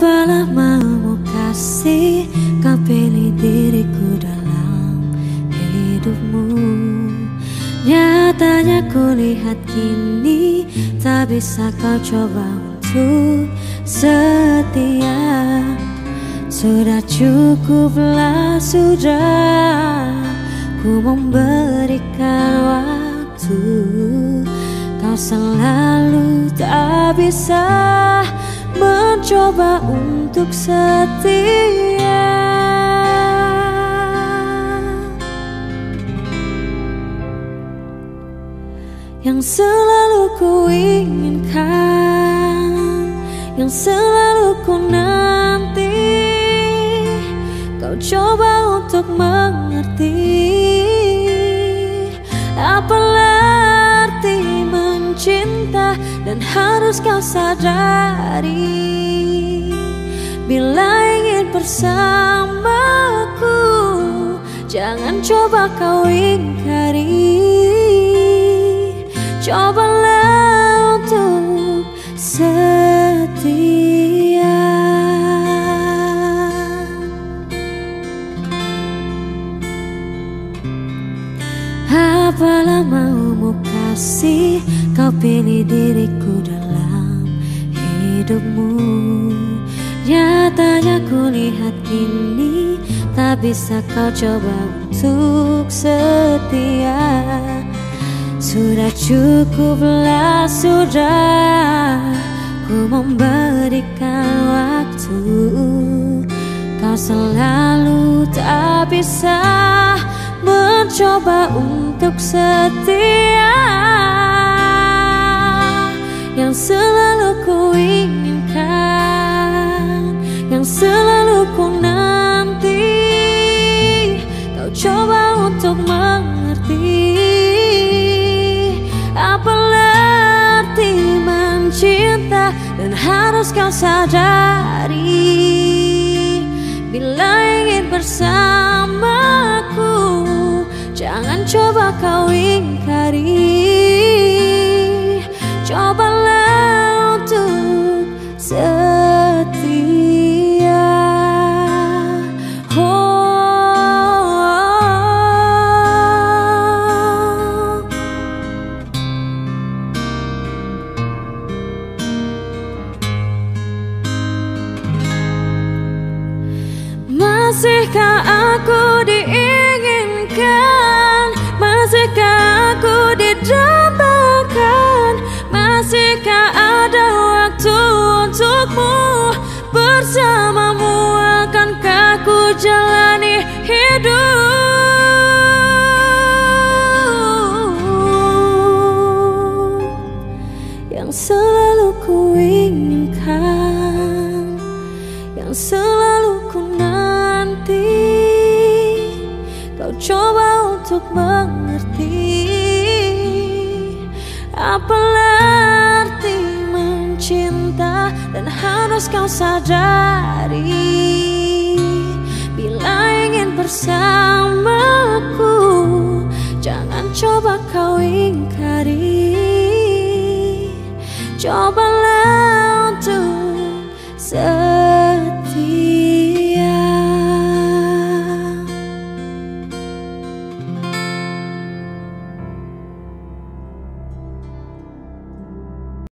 berapa lamamu kasih kau pilih diriku dalam hidupmu. Nyatanya kulihat kini tak bisa kau coba untuk setia. Sudah cukuplah, sudah ku memberikan waktu. Kau selalu tak bisa mencoba untuk setia. Yang selalu ku inginkan, yang selalu ku nanti, kau coba untuk mengerti. Apalah arti mencinta, dan harus kau sadari bila ingin bersamaku, jangan coba kau ingkari. Cobalah untuk setia. Apalah maumu kasih, kau pilih diriku dalam hidupmu. Nyatanya kulihat kini tak bisa kau coba untuk setia. Sudah cukuplah, sudah ku memberikan waktu. Kau selalu tak bisa mencoba untuk setia. Yang selalu ku inginkan, yang selalu ku nanti, kau coba untuk mengerti. Apalah arti mencinta, dan harus kau sadari bila ingin bersamaku, jangan coba kau ingkari. Cobalah untuk setia. Masihkah aku diinginkan? Masihkah aku didambakan? Masihkah ada waktu untukmu? Bersamamu akankah ku jalani hidup? Yang selalu ku inginkan, yang selalu ku nanti, kau coba untuk mengerti. Apalah arti mencinta, dan harus kau sadari bila ingin bersamaku, jangan coba kau ingkari. Cobalah